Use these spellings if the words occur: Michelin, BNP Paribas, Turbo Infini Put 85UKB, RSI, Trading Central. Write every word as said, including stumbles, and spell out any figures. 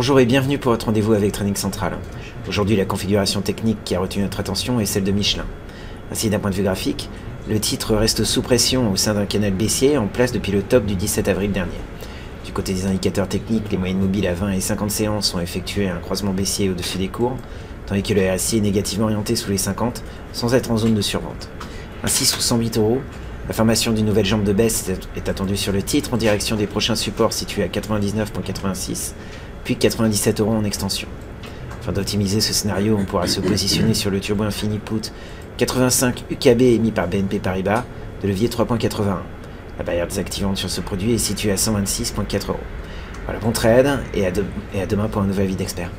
Bonjour et bienvenue pour votre rendez-vous avec Trading Central. Aujourd'hui, la configuration technique qui a retenu notre attention est celle de Michelin. Ainsi, d'un point de vue graphique, le titre reste sous pression au sein d'un canal baissier en place depuis le top du dix-sept avril dernier. Du côté des indicateurs techniques, les moyennes mobiles à vingt et cinquante séances ont effectué un croisement baissier au-dessus des courbes, tandis que le R S I est négativement orienté sous les cinquante sans être en zone de survente. Ainsi, sous cent huit euros, la formation d'une nouvelle jambe de baisse est attendue sur le titre en direction des prochains supports situés à quatre-vingt-dix-neuf virgule quatre-vingt-six, puis quatre-vingt-dix-sept euros en extension. Afin d'optimiser ce scénario, on pourra se positionner sur le Turbo Infini Put quatre-vingt-cinq U K B émis par B N P Paribas de levier trois virgule quatre-vingt-un. La barrière désactivante sur ce produit est située à cent vingt-six virgule quatre euros. Voilà, bon trade et à, de- et à demain pour un nouvel avis d'expert.